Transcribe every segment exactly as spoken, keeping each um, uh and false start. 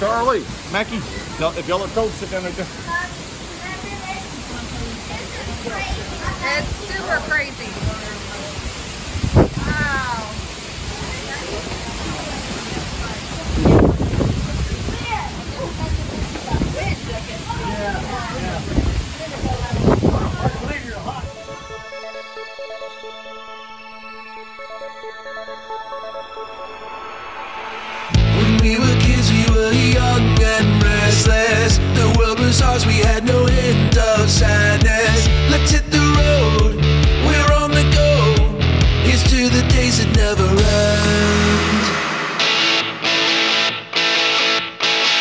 Charlie, Mackie, no, if y'all are cold, sit down right there. It's super crazy. Wow. When we were kids, we were young and restless. The world was ours, we had no hint of sadness. Let's hit the road, we're on the go. Here's to the days that never end.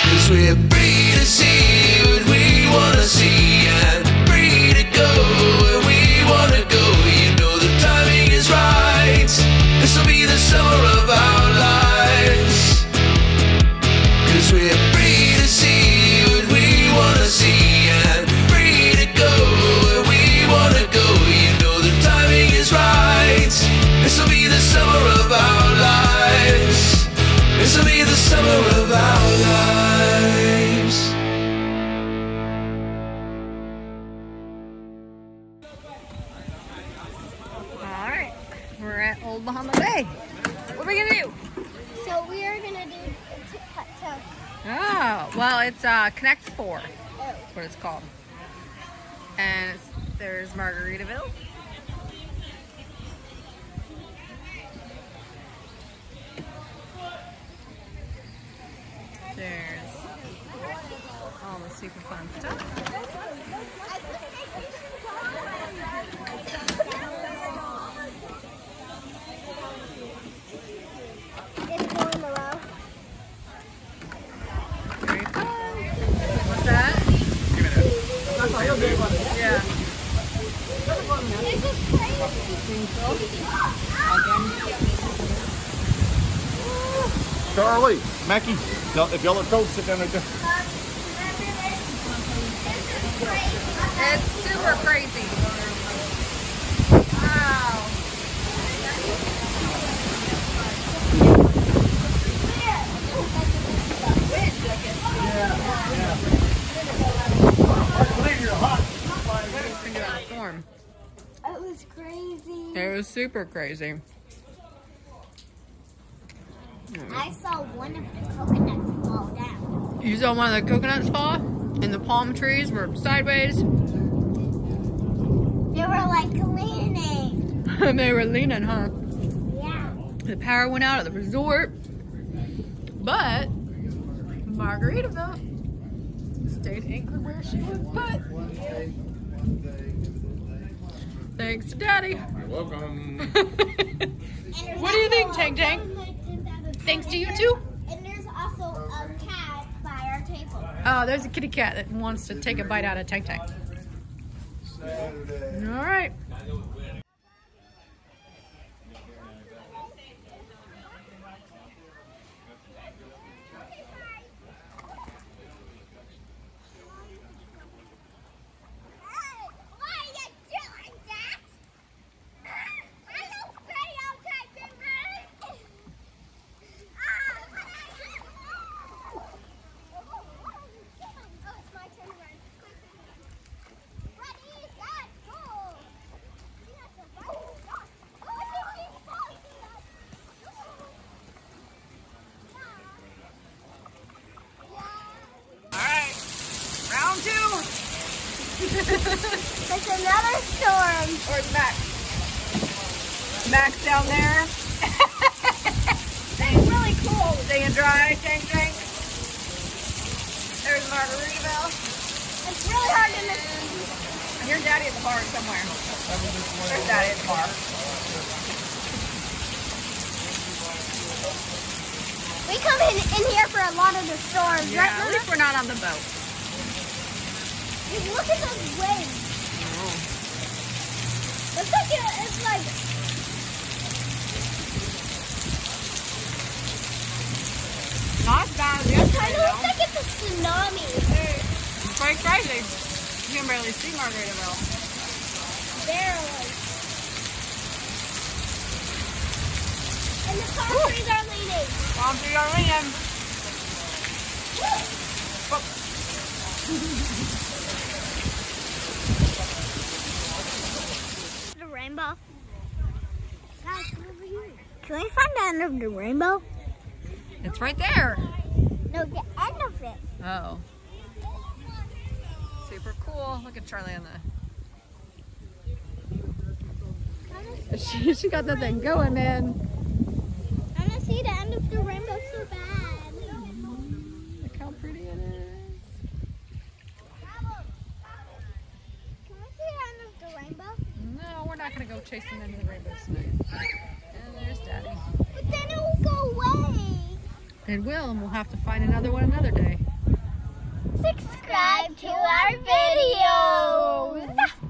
'Cause we're free to see what we wanna see, and free to go where we wanna go. You know the timing is right, this'll be the summer of our lives. 'Cause we're free to see what we wanna see, and free to go where we wanna go. You know the timing is right, this'll be the summer of our lives. This'll be the summer of our lives. Alright, we're at Old Bahama Bay. What are we gonna do? So we are gonna do tic-tac-toe. Oh, well it's uh, Connect Four. Oh. That's what it's called. And it's, there's Margaritaville. There's all the super fun stuff. It's going below. Very fun. What's that? Yeah. This is crazy. Charlie, Mackie. No, if y'all are cold, sit down right there. It's super crazy. Wow. It was crazy. It was super crazy. I saw one of the coconuts fall down. You saw one of the coconuts fall? And the palm trees were sideways? They were like leaning. They were leaning, huh? Yeah. The power went out at the resort. But Margaritaville stayed anchored where she was put. Thanks to Daddy. You're welcome. What do you think, Tank Tank? Thanks to you too. And there's also a cat by our table. Oh, there's a kitty cat that wants to take a bite out of Tank Tank. All right. It's another storm. Where's Max? Max down there. It's really cold. Staying dry, Tank Tank. There's Margaritaville. It's really hard to miss. I hear Daddy at the bar somewhere. There's Daddy at the bar. We come in, in here for a lot of the storms, yeah, right? At least we're not on the boat. Look at those waves. Oh. It's like it, it's like not bad. It kind of looks like it's a tsunami. It's quite crazy. You can barely see Margaritaville. Barely. And palm Woo. trees are leaning. Palm trees are leaning. The rainbow. Guys, come over here. Can we find the end of the rainbow? It's right there. No, the end of it. Oh. Super cool. Look at Charlie on the... She, she got that thing going, man. I want to see the end of the rainbow so bad. Look how pretty it is. Can we see the end of the rainbow? No, we're not going to go chasing the end of the rainbow tonight. And there's Daddy. But then it will go away. It will, and we'll have to find another one another day. Subscribe to our videos!